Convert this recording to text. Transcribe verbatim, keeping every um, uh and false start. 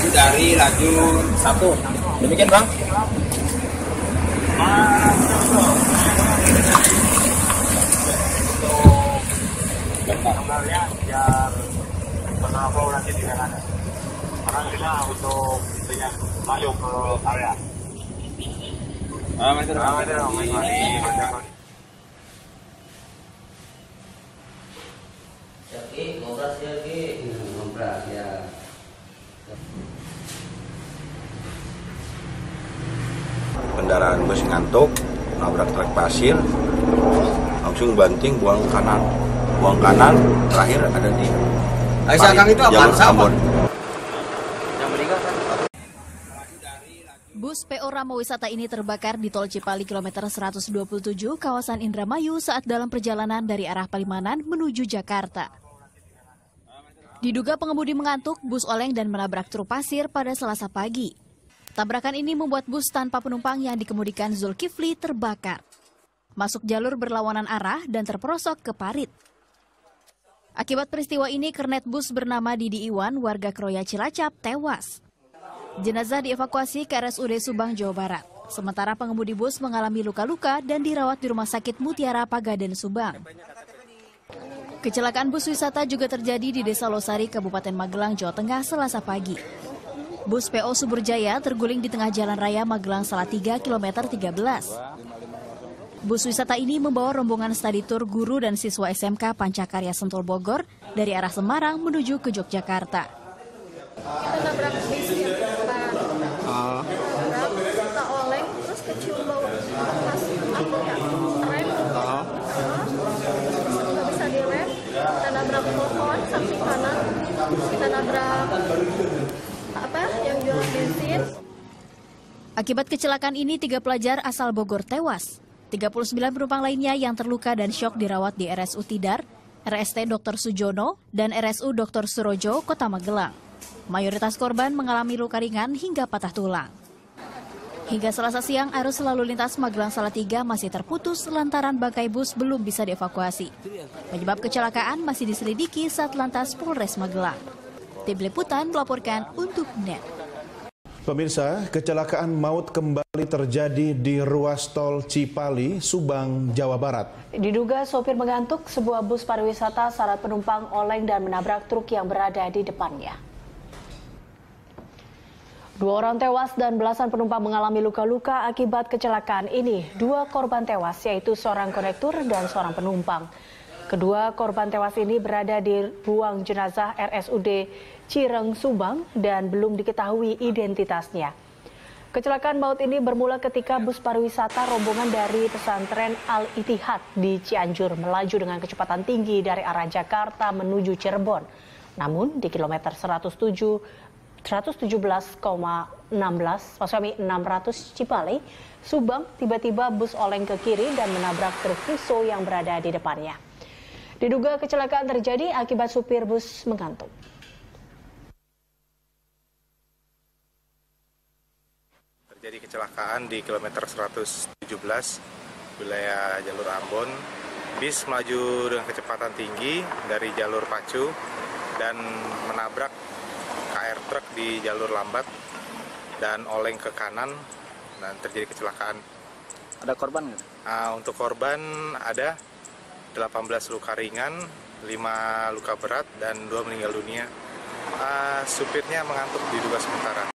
maju dari lajur satu. Demikian, Bang. Sebenarnya biar berkolaborasi di sana. Karena kita untuk intinya maju ke area. Amin. Amin. Amin. Jadi ngobras ya, Ki. Ngobras ya. Kendaraan bus ngantuk, nabrak truk pasir, langsung banting buang kanan, buang kanan, terakhir ada di. Kecelakaan itu apaan, Sabun? Bus P O Ramowisata ini terbakar di Tol Cipali kilometer seratus dua puluh tujuh kawasan Indramayu saat dalam perjalanan dari arah Palimanan menuju Jakarta. Diduga pengemudi mengantuk, bus oleng dan menabrak truk pasir pada Selasa pagi. Tabrakan ini membuat bus tanpa penumpang yang dikemudikan Zulkifli terbakar. Masuk jalur berlawanan arah dan terperosok ke parit. Akibat peristiwa ini, kernet bus bernama Didi Iwan warga Kroya Cilacap tewas. Jenazah dievakuasi ke R S U D Subang, Jawa Barat. Sementara pengemudi bus mengalami luka-luka dan dirawat di Rumah Sakit Mutiara Pagaden, Subang. Kecelakaan bus wisata juga terjadi di Desa Losari, Kabupaten Magelang, Jawa Tengah, Selasa pagi. Bus P O Subur Jaya terguling di tengah Jalan Raya Magelang Salatiga, kilometer tiga belas. Bus wisata ini membawa rombongan studi tur guru dan siswa S M K Pancakarya Sentul Bogor dari arah Semarang menuju ke Yogyakarta. Kita nabrak bis yang depan, uh. kita oleng, terus kecium bau atas apa ya, rem, uh. terus nggak bisa direm, kita nabrak pohon samping kanan, kita nabrak apa yang jualan bensin. Akibat kecelakaan ini, tiga pelajar asal Bogor tewas, tiga puluh sembilan penumpang lainnya yang terluka dan syok dirawat di R S U Tidar, R S T dokter Sujono, dan R S U dokter Surojo, Kota Magelang. Mayoritas korban mengalami luka ringan hingga patah tulang. Hingga Selasa siang, arus lalu lintas Magelang Salatiga masih terputus lantaran bangkai bus belum bisa dievakuasi. Penyebab kecelakaan masih diselidiki Satlantas Polres Magelang. Tim Liputan melaporkan untuk N E T. Pemirsa, kecelakaan maut kembali terjadi di ruas Tol Cipali, Subang, Jawa Barat. Diduga sopir mengantuk, sebuah bus pariwisata syarat penumpang oleng dan menabrak truk yang berada di depannya. Dua orang tewas dan belasan penumpang mengalami luka-luka akibat kecelakaan ini. Dua korban tewas, yaitu seorang konektur dan seorang penumpang. Kedua korban tewas ini berada di ruang jenazah R S U D Cireng, Subang dan belum diketahui identitasnya. Kecelakaan maut ini bermula ketika bus pariwisata rombongan dari pesantren Al Itihad di Cianjur melaju dengan kecepatan tinggi dari arah Jakarta menuju Cirebon. Namun di kilometer seratus tujuh seratus tujuh belas koma enam belas, maksud kami enam ratus Cipali, Subang, tiba-tiba bus oleng ke kiri dan menabrak truk Fuso yang berada di depannya. Diduga kecelakaan terjadi akibat supir bus mengantuk. Terjadi kecelakaan di kilometer seratus tujuh belas wilayah jalur Ambon. Bis melaju dengan kecepatan tinggi dari jalur pacu dan menabrak K R truk di jalur lambat dan oleng ke kanan dan terjadi kecelakaan. Ada korban nggak? Uh, untuk korban ada delapan belas luka ringan, lima luka berat dan dua meninggal dunia. Uh, supirnya mengantuk diduga sementara.